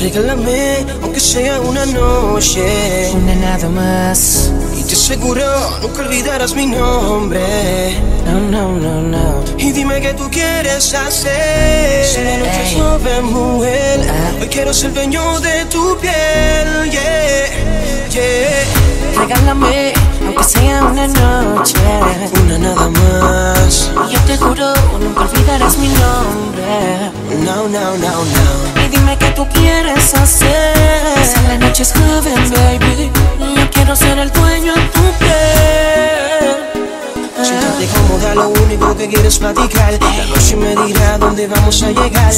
Regálame, aunque sea una noche, una nada más. Y te aseguro, nunca olvidarás mi nombre. No, no, no, no. Y dime qué tú quieres hacer. Soy la noche joven, mujer. Hoy quiero ser dueño de tu piel. Yeah, yeah. Regálame, aunque sea una noche, una nada más. Y yo te juro, nunca olvidarás mi nombre. No, no, no, no. Y dime qué tú quieres hacer. Si la noche es joven, baby, yo quiero ser el dueño de tu piel. Siéntate cómoda, lo único que quiero es platicar. La noche me dirá dónde vamos a llegar.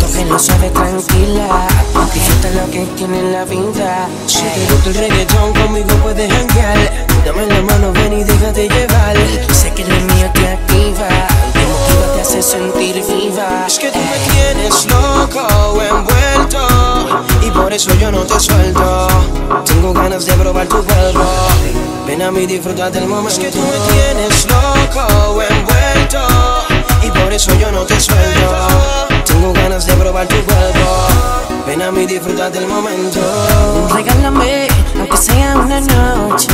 Tóquenlo suave, tranquila, disfruta lo que tiene la vida. Si te gusta el reggaetón, conmigo puedes janguear. Dame la mano, ven y déjate llevar. Sé que la mía te activa, te motiva, te hace sentir viva. Es que tú me tienes loco, envuelto, y por eso yo no te suelto. Tengo ganas de probar tu cuerpo. Ven a mí, disfruta del momento. Es que tú me tienes loco, envuelto, y por eso yo no te suelto. Tengo ganas de probar tu cuerpo. Ven a mí, disfruta del momento. Regálame, aunque sea una noche,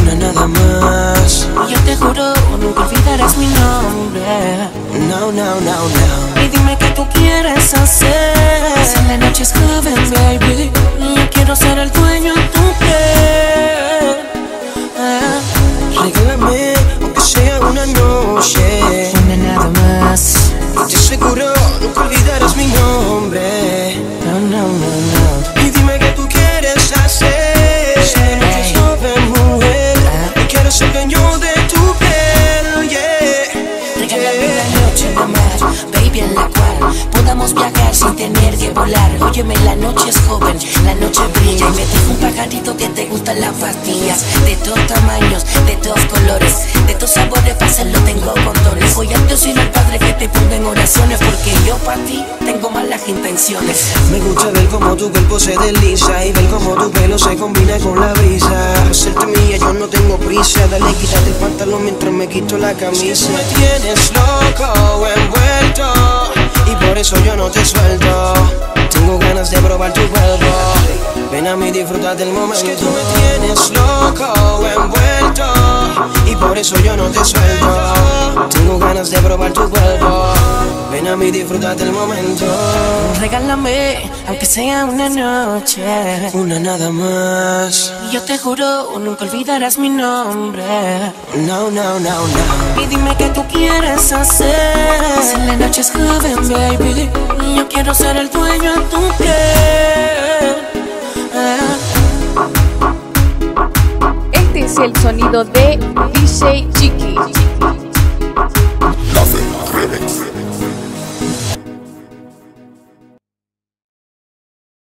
una nada más. Y yo te juro, nunca olvidarás mi nombre. No, no, no, no. Y dime qué tú quieres hacer. Si la noche es joven, baby, yo quiero ser el dueño de tu piel. Regálame, aunque sea una noche, una nada más. Y te aseguro, nunca olvidarás mi nombre. No, no, no, no. Y dime qué tú quieres hacer. Si la noche es joven, mujer, y quiero ser dueño de tu piel. Yeah. Regálame la noche en la mar, baby, en la cual podamos viajar sin tener que volar. Óyeme, la noche es joven, la noche brilla, y me dejo un pajarito que te gustan las pastillas. De todos tamaños, de todos colores, de todos sabores, para hacerlo tengo condones. Voy a decir al Padre que te ponga en oraciones, porque yo para ti tengo malas intenciones. Me gusta ver cómo tu cuerpo se desliza, y ver cómo tu pelo se combina con la brisa. Por serte mía yo no tengo prisa, dale, quítate el pantalón mientras me quito la camisa. Es que tú me tienes loco, envuelto, y por eso yo no te suelto. Tengo ganas de probar tu cuerpo. Ven a mí, disfruta del momento. Es que tú me tienes loco, envuelto, y por eso yo no te suelto. Tengo ganas de probar tu cuerpo. Ven a mí, disfruta del momento. Regálame, aunque sea una noche, una nada más. Y yo te juro, nunca olvidarás mi nombre. No, no, no, no. Y dime qué tú quieres hacer. Si la noche es joven, baby, yo quiero ser el dueño de tu piel. Este es el sonido de DJ Chiki.